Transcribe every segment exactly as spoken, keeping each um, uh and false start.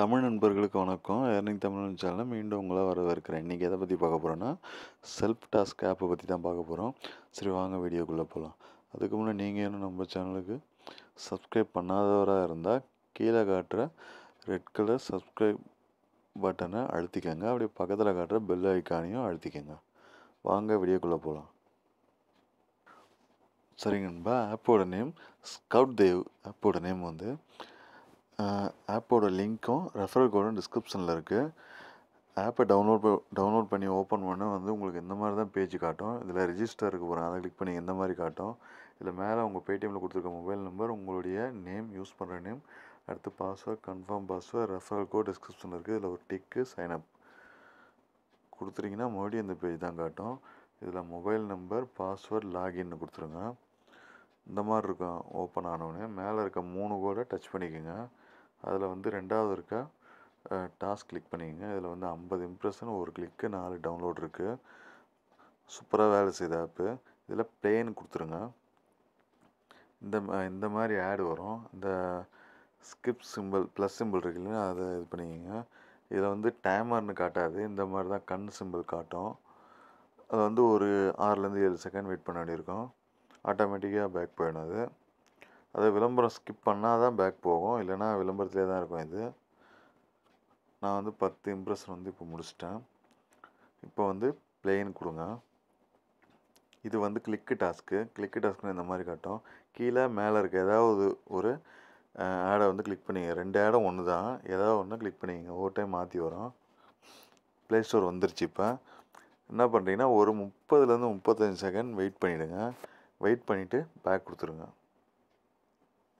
தமிழ் நண்பர்களுக்கு வணக்கம். ஏர்னிங் தமிழ் சேனலில் மீண்டும் உங்களை வரவேற்கிறேன். இன்றைக்கி எதை பற்றி பார்க்க போகிறோன்னா செல்ஃப் டாஸ்க் ஆப்பை பற்றி தான் பார்க்க போகிறோம். சரி வாங்க வீடியோக்குள்ளே போகலாம். அதுக்கு முன்னே நீங்கள் இன்னும் நம்ம சேனலுக்கு சப்ஸ்கிரைப் பண்ணாதவராக இருந்தால் கீழே காட்டுற ரெட் கலர் சப்ஸ்கிரைப் பட்டனை அழுத்திக்கங்க. அப்படியே பக்கத்தில் காட்டுற பெல் ஐக்கானையும் அழுத்திக்கங்க. வாங்க வீடியோக்குள்ளே போகலாம். சரிங்க நண்பா, ஆப்போட நேம் ஸ்கவுட் தேவ். ஆப்போட நேம் வந்து ஆப்போட லிங்க்கும் ரெஃபரல் கோடும் டிஸ்கிரிப்ஷனில் இருக்குது. ஆப்பை டவுன்லோட் டவுன்லோட் பண்ணி ஓப்பன் பண்ண வந்து உங்களுக்கு இந்த மாதிரி தான் பேஜ் காட்டும். இதில் ரிஜிஸ்டர் இருக்க போகிறேன், அதை கிளிக் பண்ணி இந்த மாதிரி காட்டும். இதில் மேலே உங்கள் பேடிஎம்மில் கொடுத்துருக்க மொபைல் நம்பர், உங்களுடைய நேம், யூஸ் பண்ணுற நேம், அடுத்து password, confirm password, referral code டிஸ்கிரிப்ஷனில் இருக்குது. இதில் ஒரு டிக்கு சைன் அப் கொடுத்துட்டிங்கன்னா மறுபடியும் இந்த பேஜ் தான் காட்டும். இதில் மொபைல் நம்பர், பாஸ்வேர்ட், லாகின்னு கொடுத்துருங்க. இந்த மாதிரி இருக்கும். ஓப்பன் ஆனவுடனே மேலே இருக்க மூணு கோடை டச் பண்ணிக்கோங்க. அதில் வந்து ரெண்டாவது இருக்க டாஸ்க் கிளிக் பண்ணிக்கோங்க. இதில் வந்து ஐம்பது இம்ப்ரெஷன், ஒரு கிளிக்கு நாலு டவுன்லோட் இருக்குது. சூப்பராக வேலை செய்த ஆப்பு. இதில் பிளேன்னு கொடுத்துருங்க. இந்த இந்த மாதிரி ஆடு வரும். இந்த ஸ்கிப் சிம்பிள், ப்ளஸ் சிம்பிள் இருக்கு இல்லைன்னா அதை இது பண்ணிக்கோங்க. இதில் வந்து டைமர்னு காட்டாது, இந்த மாதிரி தான் கண் சிம்பிள் காட்டும். அது வந்து ஒரு ஆறுலேருந்து ஏழு செகண்ட் வெயிட் பண்ண வேண்டியிருக்கும். ஆட்டோமேட்டிக்காக பேக் போயிடும். அது அதை விளம்பரம் ஸ்கிப் பண்ணால் தான் பேக் போகும், இல்லைனா விளம்பரத்திலே தான் இருக்கும். இது நான் வந்து பத்து இம்ப்ரெஷன் வந்து இப்போ முடிச்சிட்டேன். இப்போ வந்து பிளேன் கொடுங்க. இது வந்து கிளிக்கு டாஸ்க்கு. கிளிக்கு டாஸ்க்குன்னு இந்த மாதிரி காட்டும். கீழே மேலே இருக்க ஏதாவது ஒரு ஆடை வந்து கிளிக் பண்ணிங்க. ரெண்டு ஆடை ஒன்று தான், ஏதாவது ஒன்று கிளிக் பண்ணிங்க. ஒவ்வொரு டைம் மாற்றி வரும். ப்ளே ஸ்டோர் வந்துருச்சு. இப்போ என்ன பண்ணுறீங்கன்னா ஒரு முப்பதுலேருந்து முப்பத்தஞ்சு செகண்ட் வெயிட் பண்ணிவிடுங்க. வெயிட் பண்ணிவிட்டு பேக் கொடுத்துருங்க.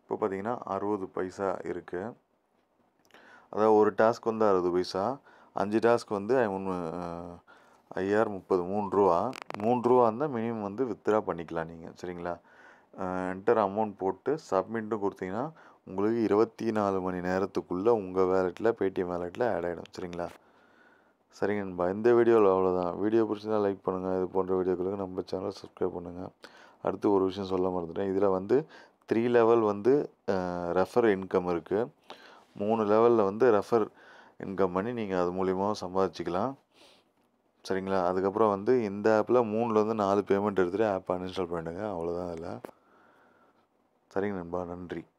இப்போ பார்த்தீங்கன்னா அறுபது பைசா இருக்குது. அதாவது ஒரு டாஸ்க் வந்து அறுபது பைசா, அஞ்சு டாஸ்க் வந்து ஐயாயிரம் முப்பது மூன்றுரூவா மூன்றுரூவா இருந்தால் மினிமம் வந்து வித்ரா பண்ணிக்கலாம் நீங்கள். சரிங்களா, என்டர் அமௌண்ட் போட்டு சப்மிட்டும் கொடுத்தீங்கன்னா உங்களுக்கு இருபத்தி நாலு மணி நேரத்துக்குள்ளே உங்கள் வேலெட்டில், பேடிஎம் வேலெட்டில் ஆட் ஆகிடும். சரிங்களா. சரிங்க நண்பா, இந்த வீடியோவில் அவ்வளோதான். வீடியோ பிடிச்சிருந்தால் லைக் பண்ணுங்கள். இது போன்ற வீடியோக்களுக்கு நம்ம சேனலை சப்ஸ்கிரைப் பண்ணுங்கள். அடுத்து ஒரு விஷயம் சொல்ல மறந்துட்டேன். இதில் வந்து த்ரீ லெவல் வந்து ரெஃபர் இன்கம் இருக்குது. மூணு லெவலில் வந்து ரெஃபர் இன்கம் பண்ணி நீங்கள் அது மூலிமா சம்பாதிச்சிக்கலாம். சரிங்களா. அதுக்கப்புறம் வந்து இந்த ஆப்பில் மூணுலேருந்து நாலு பேமெண்ட் எடுத்துகிட்டு ஆப்பை அன்இன்ஸ்டால் பண்ணிடுங்க. அவ்வளோதான் இதில். சரிங்க நண்பா, நன்றி.